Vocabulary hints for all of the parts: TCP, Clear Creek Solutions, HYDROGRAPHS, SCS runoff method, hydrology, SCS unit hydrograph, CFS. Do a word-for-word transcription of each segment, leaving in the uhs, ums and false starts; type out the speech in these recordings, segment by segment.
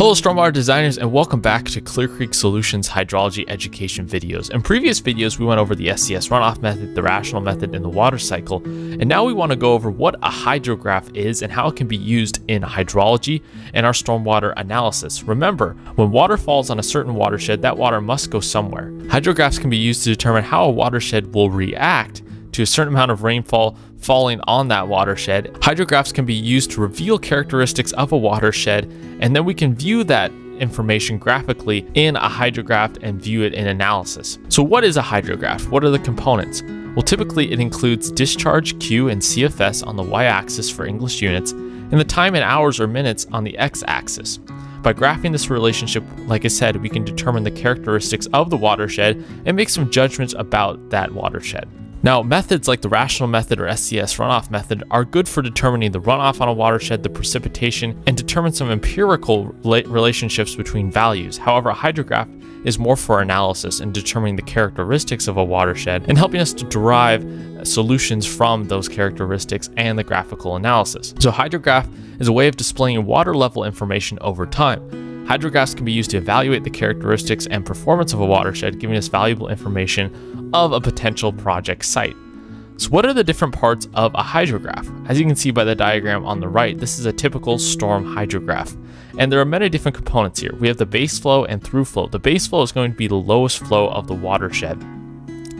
Hello stormwater designers, and welcome back to Clear Creek Solutions hydrology education videos. In previous videos, we went over the S C S runoff method, the rational method, and the water cycle. And now we want to go over what a hydrograph is and how it can be used in hydrology and our stormwater analysis. Remember, when water falls on a certain watershed, that water must go somewhere. Hydrographs can be used to determine how a watershed will react to a certain amount of rainfall falling on that watershed. Hydrographs can be used to reveal characteristics of a watershed, and then we can view that information graphically in a hydrograph and view it in analysis. So what is a hydrograph? What are the components? Well, typically it includes discharge, Q, and C F S on the y-axis for English units, and the time in hours or minutes on the x-axis. By graphing this relationship, like I said, we can determine the characteristics of the watershed and make some judgments about that watershed. Now, methods like the rational method or S C S runoff method are good for determining the runoff on a watershed, the precipitation, and determine some empirical relationships between values. However, a hydrograph is more for analysis and determining the characteristics of a watershed and helping us to derive solutions from those characteristics and the graphical analysis. So, hydrograph is a way of displaying water level information over time. Hydrographs can be used to evaluate the characteristics and performance of a watershed, giving us valuable information of a potential project site. So what are the different parts of a hydrograph? As you can see by the diagram on the right, this is a typical storm hydrograph. And there are many different components here. We have the base flow and through flow. The base flow is going to be the lowest flow of the watershed.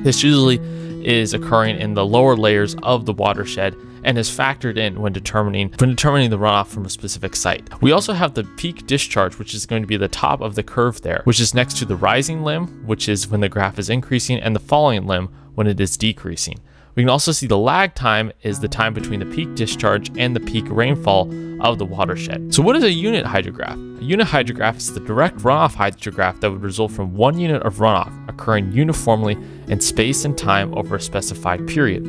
This usually is occurring in the lower layers of the watershed and is factored in when determining when determining the runoff from a specific site. We also have the peak discharge, which is going to be the top of the curve there, which is next to the rising limb, which is when the graph is increasing, and the falling limb when it is decreasing. We can also see the lag time is the time between the peak discharge and the peak rainfall of the watershed. So what is a unit hydrograph? A unit hydrograph is the direct runoff hydrograph that would result from one unit of runoff occurring uniformly in space and time over a specified period.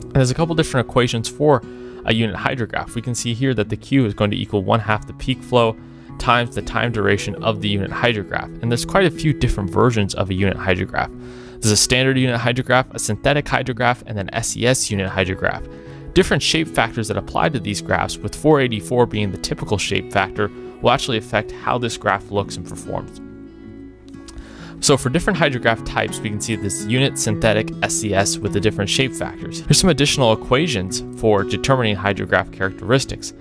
And there's a couple different equations for a unit hydrograph. We can see here that the Q is going to equal one half the peak flow times the time duration of the unit hydrograph. And there's quite a few different versions of a unit hydrograph. There's a standard unit hydrograph, a synthetic hydrograph, and an S C S unit hydrograph. Different shape factors that apply to these graphs, with four eighty-four being the typical shape factor, will actually affect how this graph looks and performs. So for different hydrograph types, we can see this unit, synthetic, S C S with the different shape factors. Here's some additional equations for determining hydrograph characteristics.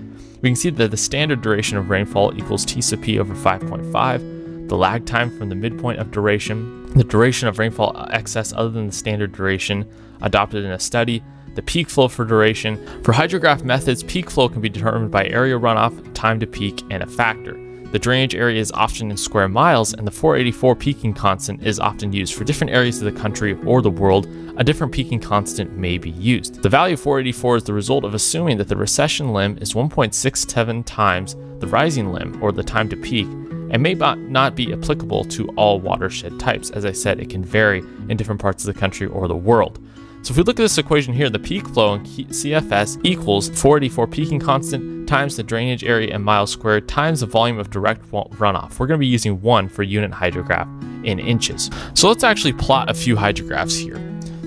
We can see that the standard duration of rainfall equals T C P over five point five, the lag time from the midpoint of duration, the duration of rainfall excess other than the standard duration adopted in a study, the peak flow for duration. For hydrograph methods, peak flow can be determined by area runoff, time to peak, and a factor. The drainage area is often in square miles, and the four eighty-four peaking constant is often used. For different areas of the country or the world, a different peaking constant may be used. The value of four eighty-four is the result of assuming that the recession limb is one point six seven times the rising limb, or the time to peak, and may not be applicable to all watershed types. As I said, it can vary in different parts of the country or the world. So if we look at this equation here, the peak flow in C F S equals four eighty-four peaking constant times the drainage area in miles squared times the volume of direct runoff. We're going to be using one for unit hydrograph in inches. So let's actually plot a few hydrographs here.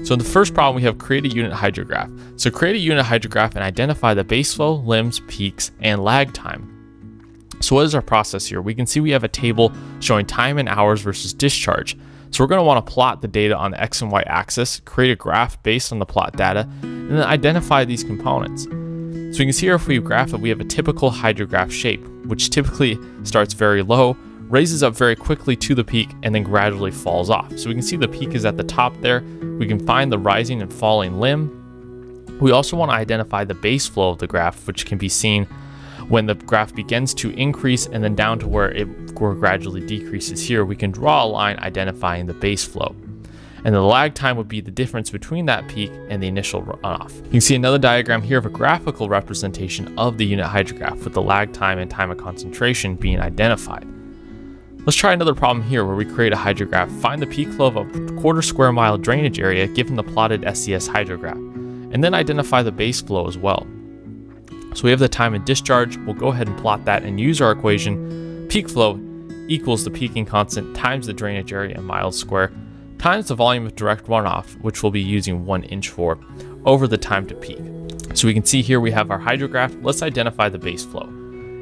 So in the first problem, we have create a unit hydrograph. So create a unit hydrograph and identify the base flow, limbs, peaks, and lag time. So what is our process here? We can see we have a table showing time in hours versus discharge. So we're going to want to plot the data on the X and Y axis, create a graph based on the plot data, and then identify these components. So we can see here if we graph it, we have a typical hydrograph shape, which typically starts very low, raises up very quickly to the peak, and then gradually falls off. So we can see the peak is at the top there. We can find the rising and falling limb. We also want to identify the base flow of the graph, which can be seen when the graph begins to increase and then down to where it gradually decreases. Here, we can draw a line identifying the base flow. And the lag time would be the difference between that peak and the initial runoff. You can see another diagram here of a graphical representation of the unit hydrograph, with the lag time and time of concentration being identified. Let's try another problem here where we create a hydrograph, find the peak flow of a quarter square mile drainage area given the plotted S C S hydrograph, and then identify the base flow as well. So we have the time and discharge. We'll go ahead and plot that and use our equation. Peak flow equals the peaking constant times the drainage area in miles square times the volume of direct runoff, which we'll be using one inch for, over the time to peak. So we can see here we have our hydrograph. Let's identify the base flow.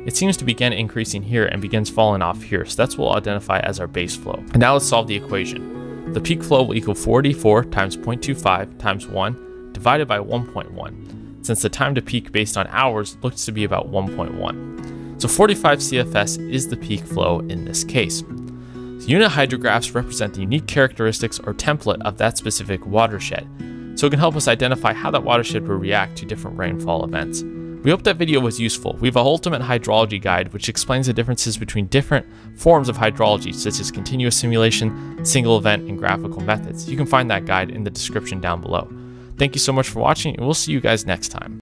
it seems to begin increasing here and begins falling off here. So that's what we'll identify as our base flow. And now let's solve the equation. The peak flow will equal forty-four times zero point two five times one divided by one point one, since the time to peak based on hours looks to be about one point one. So forty-five C F S is the peak flow in this case. So unit hydrographs represent the unique characteristics or template of that specific watershed, so it can help us identify how that watershed will react to different rainfall events. We hope that video was useful. We have a ultimate hydrology guide which explains the differences between different forms of hydrology, such as continuous simulation, single event, and graphical methods. You can find that guide in the description down below. Thank you so much for watching, and we'll see you guys next time.